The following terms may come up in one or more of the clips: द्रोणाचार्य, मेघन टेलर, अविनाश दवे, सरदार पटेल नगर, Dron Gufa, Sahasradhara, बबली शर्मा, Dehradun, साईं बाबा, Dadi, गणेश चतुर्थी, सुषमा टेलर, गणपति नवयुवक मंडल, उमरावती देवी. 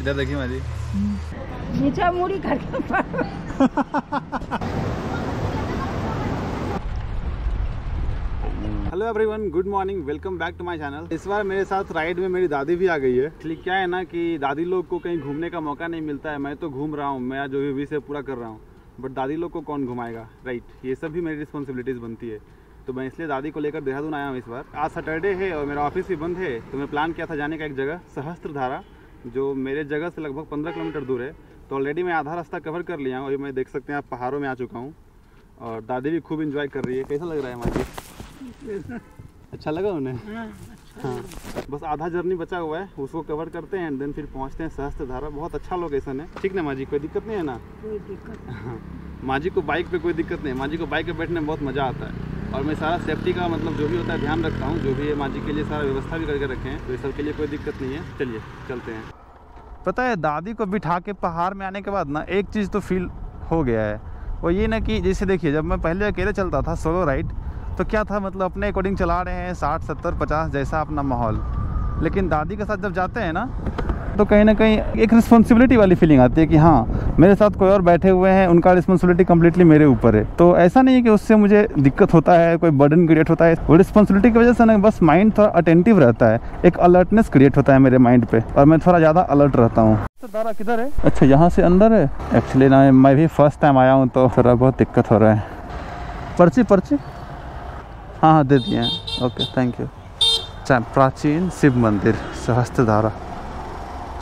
इधर देखिए माजी नीचा मुड़ी करके hello everyone, good morning, welcome back to my channel. इस बार मेरे साथ राइड में मेरी दादी भी आ गई है। इसलिए क्या है ना कि दादी लोग को कहीं घूमने का मौका नहीं मिलता है। मैं तो घूम रहा हूँ, मैं जो भी से पूरा कर रहा हूँ, बट दादी लोग को कौन घुमाएगा, राइट। ये सब भी मेरी रिस्पॉन्सिबिलिटीज़ बनती है, तो मैं इसलिए दादी को लेकर देहरादून आया हूँ। इस बार आज सैटरडे है और मेरा ऑफिस भी बंद है, तो मैं प्लान किया था जाने का एक जगह, सहस्त्रधारा, जो मेरे जगह से लगभग 15 किलोमीटर दूर है। तो ऑलरेडी मैं आधा रास्ता कवर कर लिया हूँ और मैं देख सकते हैं आप पहाड़ों में आ चुका हूँ। और दादी भी खूब इंजॉय कर रही है। कैसा लग रहा है माजी? अच्छा लगा उन्हें? हाँ, बस आधा जर्नी बचा हुआ है, उसको कवर करते हैं एंड देन फिर पहुँचते हैं सहस्त्रधारा। बहुत अच्छा लोकेशन है, ठीक ना माजी? कोई दिक्कत नहीं है ना? कोई दिक्कत माजी को बाइक पर कोई दिक्कत नहीं है। माजी को बाइक पर बैठने में बहुत मज़ा आता है और मैं सारा सेफ्टी का मतलब जो भी होता है ध्यान रखता हूँ। जो भी है माजी के लिए सारा व्यवस्था भी करके रखे हैं, तो ये सब के लिए कोई दिक्कत नहीं है। चलिए चलते हैं। पता है दादी को बिठा के पहाड़ में आने के बाद ना एक चीज़ तो फील हो गया है, वो ये ना कि जैसे देखिए जब मैं पहले अकेले चलता था सोलो राइड, तो क्या था मतलब अपने अकॉर्डिंग चला रहे हैं 60, 70, 50 जैसा अपना माहौल। लेकिन दादी के साथ जब जाते हैं ना तो कहीं ना कहीं एक रिस्पॉन्सिबिलिटी वाली फीलिंग आती है कि हाँ मेरे साथ कोई और बैठे हुए हैं, उनका रिस्पॉन्सिबिलिटी कम्प्लीटली मेरे ऊपर है। तो ऐसा नहीं है कि उससे मुझे दिक्कत होता है, कोई बर्डन क्रिएट होता है। वो रिस्पॉन्सिबिलिटी की वजह से ना बस माइंड थोड़ा अटेंटिव रहता है, एक अलर्टनेस क्रिएट होता है मेरे माइंड पे और मैं थोड़ा ज़्यादा अलर्ट रहता हूँ। दारा किधर है? अच्छा, यहाँ से अंदर है। एक्चुअली ना मैं भी फर्स्ट टाइम आया हूँ तो थोड़ा बहुत दिक्कत हो रहा है। पर्ची हाँ हाँ दे दिए हैं, ओके थैंक यू। प्राचीन शिव मंदिर सहस्त्रधारा,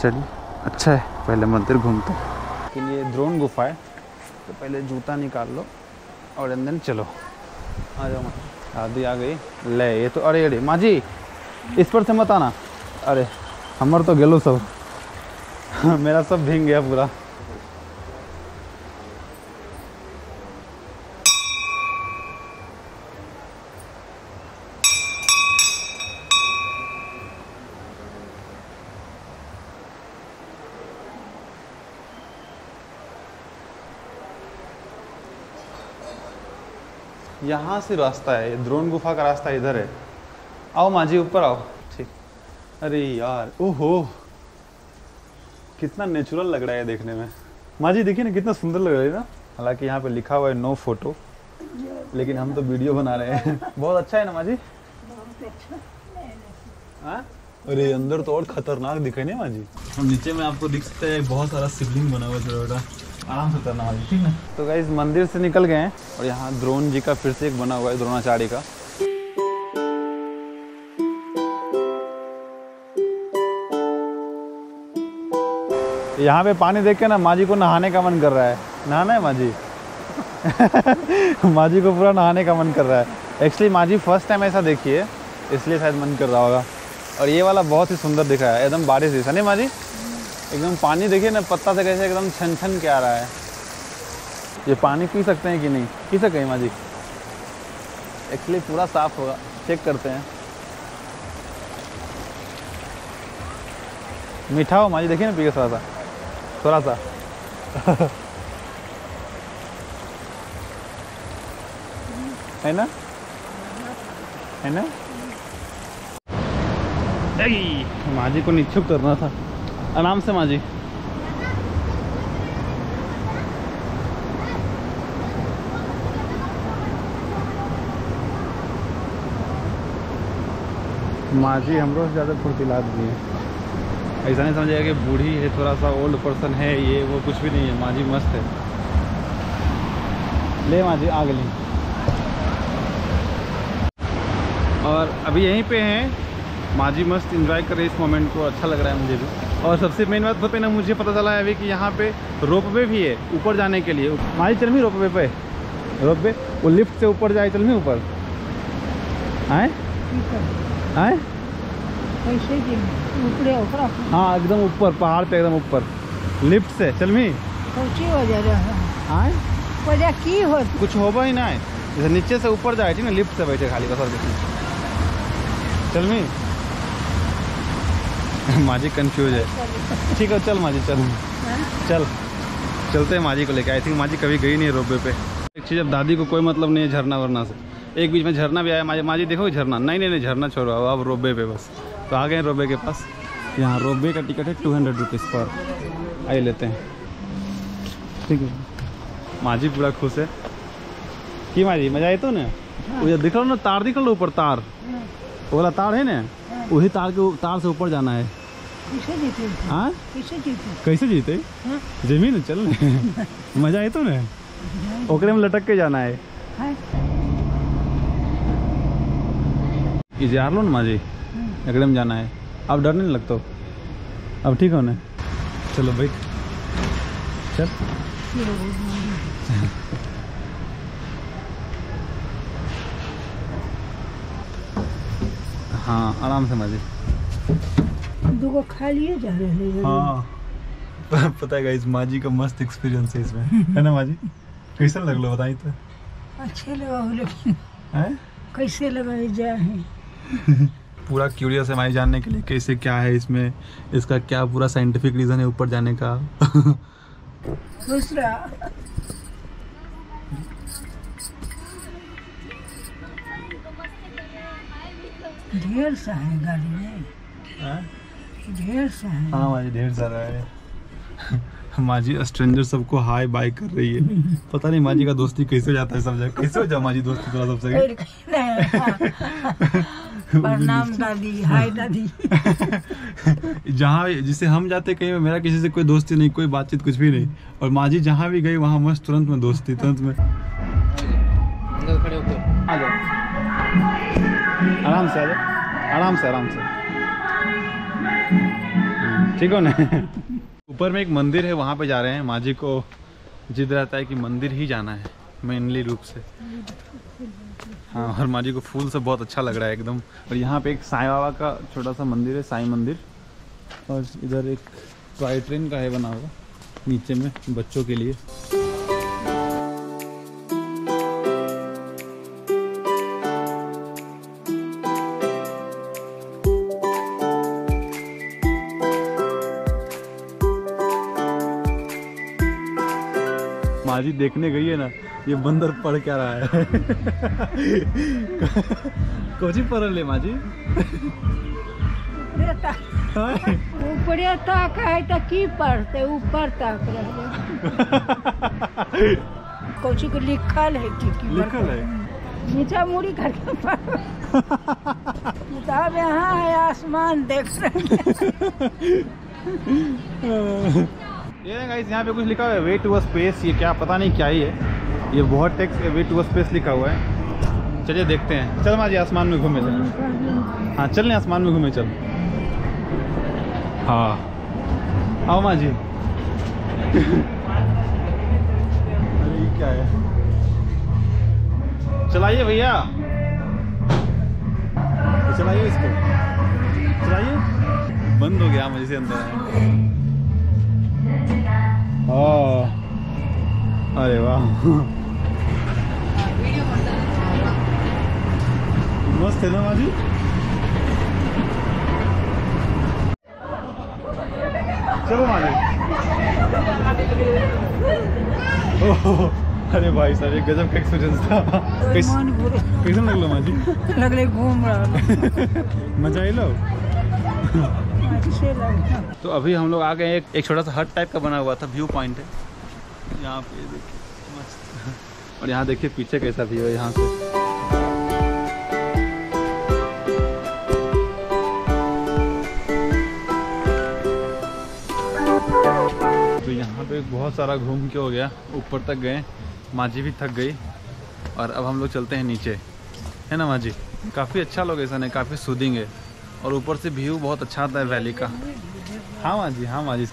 चलिए अच्छा है, पहले मंदिर घूमते हैं। लेकिन ये ड्रोन गुफा है, तो पहले जूता निकाल लो और अंदर चलो। आ जाओ दादी आ गई ले। ये तो अरे अरे माँ जी इस पर से मत आना, अरे हमर तो गेलो सब मेरा सब भींग गया पूरा। यहाँ से रास्ता है, द्रोण गुफा का रास्ता इधर है। आओ माँ जी ऊपर आओ, ठीक। अरे यार ओहो कितना नेचुरल लग रहा है देखने में। माँ जी देखिए ना कितना सुंदर लग रहा है ना। हालांकि यहाँ पे लिखा हुआ है नो फोटो, लेकिन हम तो वीडियो बना रहे हैं बहुत अच्छा है ना माँ जी? अरे अंदर तो और खतरनाक दिखे ना माँ जी। हम नीचे में आपको दिख सकता है बहुत सारा शिवलिंग बना हुआ है, आराम से उतरना वाली, ठीक है। तो गाइस मंदिर से निकल गए हैं और यहाँ द्रोण जी का फिर से एक बना हुआ है, द्रोणाचार्य का। यहाँ पे पानी देख के ना माँ जी को नहाने का मन कर रहा है। नहाना है माँ जी? माँ जी को पूरा नहाने का मन कर रहा है। एक्चुअली माँ जी फर्स्ट टाइम ऐसा देखी है, इसलिए शायद मन कर रहा होगा। और ये वाला बहुत ही सुंदर दिखा है, एकदम बारिश जैसा, नहीं माँ जी? एकदम पानी देखिए ना पत्ता से कैसे एकदम छन छन के आ रहा है। ये पानी पी सकते हैं कि नहीं? पी सकते हैं माँ जी? एक्चुअली पूरा साफ होगा, चेक करते हैं। मीठा हो माँ जी, देखिए ना पी के थोड़ा सा है ना, है ना? माँ जी को निश्चुप करना था, आराम से माँ जी। माँ जी हमको ज़्यादा फुर्तीला नहीं है, ऐसा नहीं समझेगा कि बूढ़ी है, थोड़ा सा ओल्ड पर्सन है, ये वो कुछ भी नहीं है। माँ जी मस्त है। ले माँ जी आगे लें। और अभी यहीं पे हैं माँ जी, मस्त इन्जॉय कर रहे हैं इस मोमेंट को, अच्छा लग रहा है मुझे भी। और सबसे मेन बात पे ना मुझे पता चला है अभी कि यहाँ पे रोपवे भी है ऊपर जाने के लिए। माँ जी चलमी रोपवे पे, रोपवे वो लिफ्ट से ऊपर जाए, चलमी ऊपर आए आए हाँ एकदम ऊपर पहाड़ पे, एकदम ऊपर लिफ्ट से चलमी आए की हो कुछ होगा ही ना, जैसे नीचे से ऊपर जाए, ठीक है, लिफ्ट से बैठे खाली बस। और चलमी माँ जी कन्फ्यूज है, ठीक है चल माँ जी चल चल चलते हैं माँ जी को लेकर। आई थिंक माँ जी कभी गई नहीं है रोपवे पे। एक चीज़ अब दादी को कोई मतलब नहीं है झरना वरना से। एक बीच में झरना भी आया, माँ जी देखो झरना, नहीं झरना छोड़ो, अब रोपवे पे बस। तो आ गए रोपवे के पास यहाँ रोपवे का टिकट है 200 रुपीज़ पर। आइए लेते हैं। ठीक है, माजी पूरा खुश है कि माजी मजा आए तो ना। वो दिख रहा ना तार, दिख रहा ऊपर तार, वो वाला तार है ना, वही तार से ऊपर जाना है। कैसे जीते जमीन चल मजा आए तो ना, ओकरे में लटक के जाना है। इजार लो ना माजी, एकड़े में जाना है। अब डर नहीं लगता, अब ठीक हो ना। चलो भाई चल। हाँ आराम से माजी, दो खा लिए जा रहे हैं। हाँ पता है गाइस, माजी का मस्त एक्सपीरियंस है इसमें, है ना माजी? कैसा लगलो बताइए तो। अच्छे लगा हो लेकिन हैं कैसे लगाए जा है। पूरा क्यूरियस है हमारी जानने के लिए कैसे क्या है इसमें, इसका क्या पूरा साइंटिफिक रीज़न है ऊपर जाने का। दूसरा ढेर सा है गाड़ी में, ढेर सा है। हाँ माजी ढेर सारा है। माजी स्ट्रेंजर सबको हाई बाय कर रही है। पता नहीं माजी का दोस्ती कैसे जाता है सब जगह, कैसे हो जाए माजी दोस्ती थोड़ा सबसे। प्रणाम दादी, हाय दादी। जहाँ जिसे हम जाते कहीं, मेरा किसी से कोई दोस्ती नहीं, कोई बातचीत कुछ भी नहीं, और माजी जहाँ भी गई वहाँ मस्त तुरंत में दोस्ती, तुरंत में। आ जाओ आराम से, आ जाओ आराम से, आराम से, ठीक हो ना। ऊपर में एक मंदिर है, वहाँ पे जा रहे हैं। माजी को जिद रहता है कि मंदिर ही जाना है मेनली रूप से। हाँ, और माजी को फूल से बहुत अच्छा लग रहा है एकदम। और यहाँ पे एक साईं बाबा का छोटा सा मंदिर है, साईं मंदिर। और इधर एक टॉय ट्रेन का है बना हुआ नीचे में बच्चों के लिए। माजी देखने गई है ना, ये बंदर पढ़ क्या रहा है। कोची पढ़ ले माजी। ऊपर तक है तो की पढ़ते, ऊपर तक रहे। कोची को लिखल है की लिखल है, नीचा मुड़ी करके पढ़ो। किताब यहाँ है, आसमान देख रहे। ये गाइस यहाँ पे कुछ लिखा हुआ है वे टू स्पेस, ये क्या पता नहीं क्या ही है। ये बहुत टेक्स्ट वे टू स्पेस लिखा हुआ है। चलिए देखते हैं। चल माजी आसमान में घूमे। चल हाँ चल, आसमान में घूमे चल। हाँ आओ माजी। अरे ये क्या है, चलाइए भैया, चलाइए इसको, चलाइए। बंद हो गया मुझे से अंदर। अरे वाह मस्त है ना माजी। चलो माजी। अरे भाई साहब, एक गजब का एक्सपीरियंस था। कैसे लगलो माजी? लगले घूम रहा, मजा आई लो। तो अभी हम लोग आ गए एक छोटा सा हट टाइप का बना हुआ था, व्यू पॉइंट है यहाँ पे, देखिए मस्त। और यहाँ देखिए पीछे कैसा व्यू है यहाँ से। तो यहाँ पे बहुत सारा घूम के हो गया, ऊपर तक गए, माजी भी थक गई, और अब हम लोग चलते हैं नीचे, है ना माजी? काफ़ी अच्छा लोकेशन है, काफ़ी सूदिंग है, और ऊपर से व्यू बहुत अच्छा आता है वैली का। हाँ माजी, हाँ माजी।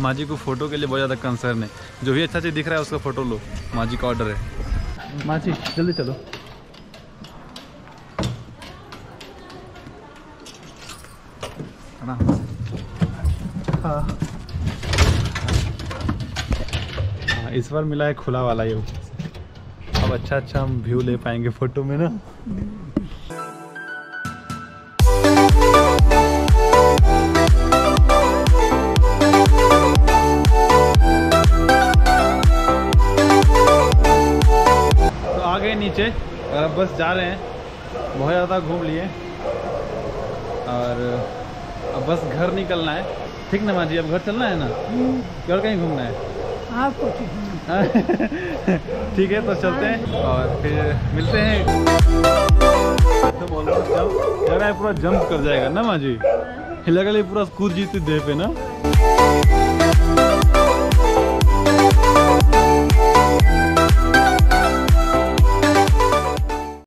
माजी को फोटो के लिए बहुत ज़्यादा कंसर्न है, जो भी अच्छा चीज़ दिख रहा है उसका फ़ोटो लो, माजी का ऑर्डर है। माजी जल्दी चलो। हाँ इस बार मिला है खुला वाला, ये अब अच्छा हम व्यू ले पाएंगे फ़ोटो में ना। नीचे और अब बस जा रहे हैं, बहुत ज़्यादा घूम लिए और अब बस घर निकलना है। ठीक ना माँ जी, अब घर चलना है ना कि और कहीं घूमना है आपको? ठीक है तो चलते हैं और फिर मिलते हैं। तो पूरा जंप कर जाएगा ना माँ जी, हिला गया पूरा कूद जीते देह पे ना।